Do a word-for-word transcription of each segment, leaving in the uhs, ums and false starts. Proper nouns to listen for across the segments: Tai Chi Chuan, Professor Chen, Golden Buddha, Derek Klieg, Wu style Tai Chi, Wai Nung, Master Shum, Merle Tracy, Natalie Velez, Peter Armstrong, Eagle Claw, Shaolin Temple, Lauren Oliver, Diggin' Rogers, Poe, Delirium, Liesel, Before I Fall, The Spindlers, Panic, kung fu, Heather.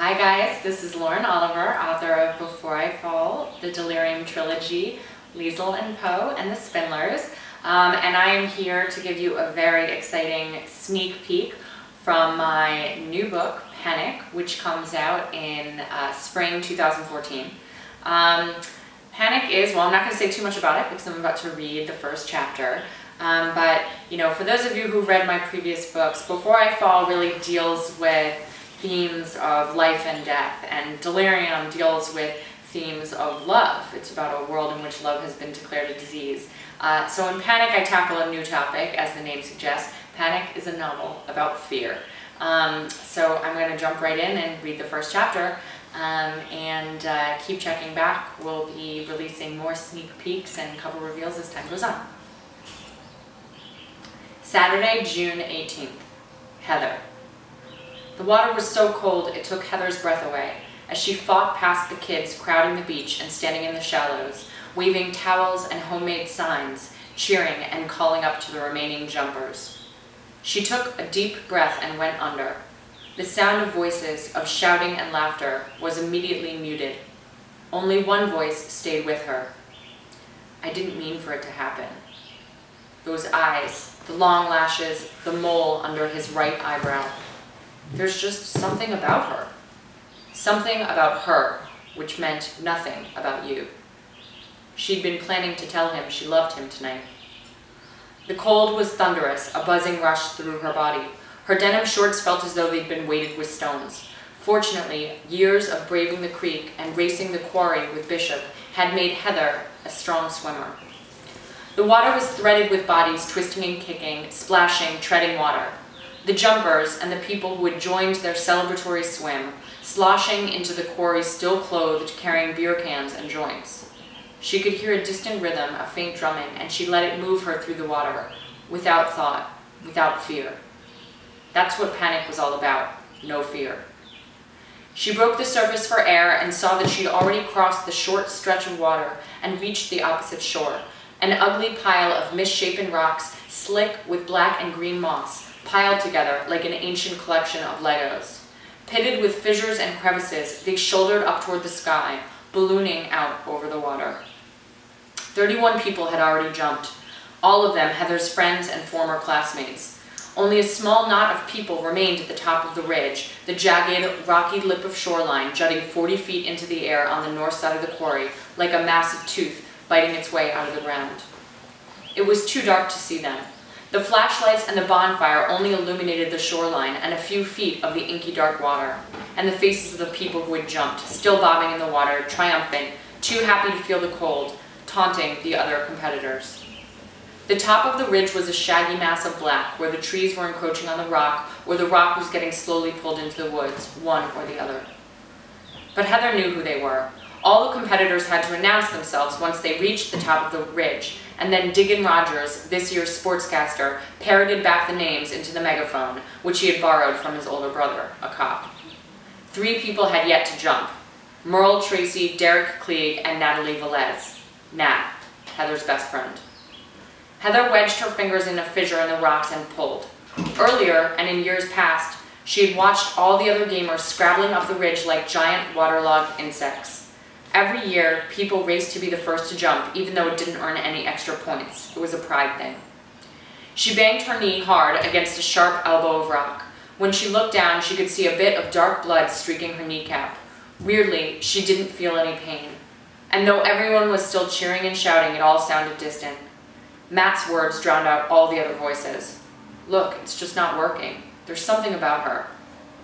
Hi guys, this is Lauren Oliver, author of Before I Fall, the Delirium trilogy, Liesel and Poe, and the Spindlers, um, and I am here to give you a very exciting sneak peek from my new book, Panic, which comes out in uh, spring two thousand fourteen. Um, Panic is, well, I'm not going to say too much about it because I'm about to read the first chapter, um, but you know, for those of you who've read my previous books, Before I Fall really deals with themes of life and death, and Delirium deals with themes of love. It's about a world in which love has been declared a disease. Uh, so in Panic, I tackle a new topic, as the name suggests. Panic is a novel about fear. Um, so I'm going to jump right in and read the first chapter, um, and uh, keep checking back. We'll be releasing more sneak peeks and cover reveals as time goes on. Saturday, June eighteenth. Heather. The water was so cold it took Heather's breath away as she fought past the kids crowding the beach and standing in the shallows, waving towels and homemade signs, cheering and calling up to the remaining jumpers. She took a deep breath and went under. The sound of voices, of shouting and laughter, was immediately muted. Only one voice stayed with her. I didn't mean for it to happen. Those eyes, the long lashes, the mole under his right eyebrow. There's just something about her. Something about her, which meant nothing about you. She'd been planning to tell him she loved him tonight. The cold was thunderous, a buzzing rush through her body. Her denim shorts felt as though they'd been weighted with stones. Fortunately, years of braving the creek and racing the quarry with Bishop had made Heather a strong swimmer. The water was threaded with bodies twisting and kicking, splashing, treading water. The jumpers and the people who had joined their celebratory swim, sloshing into the quarry still clothed, carrying beer cans and joints. She could hear a distant rhythm, a faint drumming, and she let it move her through the water, without thought, without fear. That's what Panic was all about, no fear. She broke the surface for air and saw that she'd already crossed the short stretch of water and reached the opposite shore, an ugly pile of misshapen rocks, slick with black and green moss, piled together like an ancient collection of Legos. Pitted with fissures and crevices, they shouldered up toward the sky, ballooning out over the water. thirty-one people had already jumped, all of them Heather's friends and former classmates. Only a small knot of people remained at the top of the ridge, the jagged, rocky lip of shoreline jutting forty feet into the air on the north side of the quarry, like a massive tooth biting its way out of the ground. It was too dark to see them. The flashlights and the bonfire only illuminated the shoreline and a few feet of the inky dark water, and the faces of the people who had jumped, still bobbing in the water, triumphant, too happy to feel the cold, taunting the other competitors. The top of the ridge was a shaggy mass of black, where the trees were encroaching on the rock, or the rock was getting slowly pulled into the woods, one or the other. But Heather knew who they were. All the competitors had to announce themselves once they reached the top of the ridge, and then Diggin' Rogers, this year's sportscaster, parroted back the names into the megaphone, which he had borrowed from his older brother, a cop. Three people had yet to jump: Merle Tracy, Derek Klieg, and Natalie Velez. Nat, Heather's best friend. Heather wedged her fingers in a fissure in the rocks and pulled. Earlier, and in years past, she had watched all the other gamers scrabbling up the ridge like giant waterlogged insects. Every year, people raced to be the first to jump, even though it didn't earn any extra points. It was a pride thing. She banged her knee hard against a sharp elbow of rock. When she looked down, she could see a bit of dark blood streaking her kneecap. Weirdly, she didn't feel any pain. And though everyone was still cheering and shouting, it all sounded distant. Matt's words drowned out all the other voices. Look, it's just not working. There's something about her.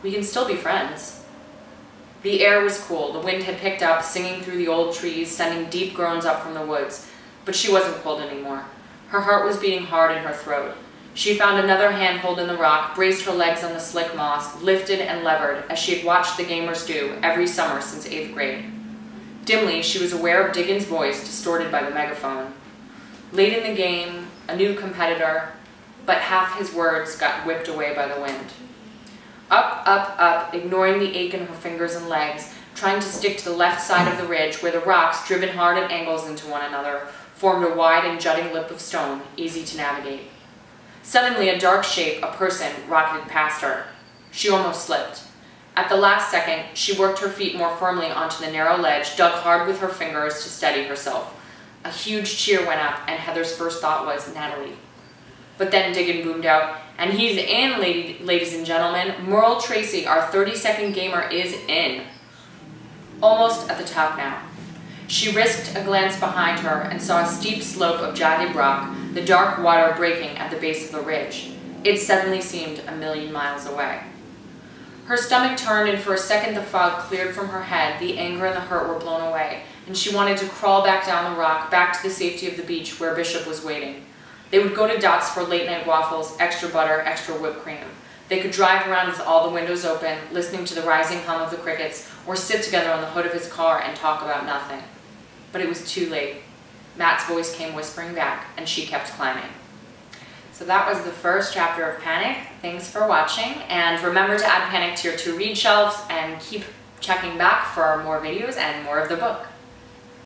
We can still be friends. The air was cool, the wind had picked up, singing through the old trees, sending deep groans up from the woods, but she wasn't cold anymore. Her heart was beating hard in her throat. She found another handhold in the rock, braced her legs on the slick moss, lifted and levered, as she had watched the gamers do every summer since eighth grade. Dimly, she was aware of Diggin's voice, distorted by the megaphone. Late in the game, a new competitor, but half his words got whipped away by the wind. Up, up, up, ignoring the ache in her fingers and legs, trying to stick to the left side of the ridge where the rocks, driven hard at angles into one another, formed a wide and jutting lip of stone, easy to navigate. Suddenly, a dark shape, a person, rocketed past her. She almost slipped. At the last second, she worked her feet more firmly onto the narrow ledge, dug hard with her fingers to steady herself. A huge cheer went up, and Heather's first thought was, Natalie. But then Diggin boomed out, and he's in, lady, ladies and gentlemen. Merle Tracy, our thirty-second gamer, is in. Almost at the top now. She risked a glance behind her and saw a steep slope of jagged rock, the dark water breaking at the base of the ridge. It suddenly seemed a million miles away. Her stomach turned, and for a second the fog cleared from her head. The anger and the hurt were blown away, and she wanted to crawl back down the rock, back to the safety of the beach where Bishop was waiting. They would go to Dot's for late-night waffles, extra butter, extra whipped cream. They could drive around with all the windows open, listening to the rising hum of the crickets, or sit together on the hood of his car and talk about nothing. But it was too late. Matt's voice came whispering back, and she kept climbing. So that was the first chapter of Panic. Thanks for watching, and remember to add Panic to your to-read shelves and keep checking back for more videos and more of the book.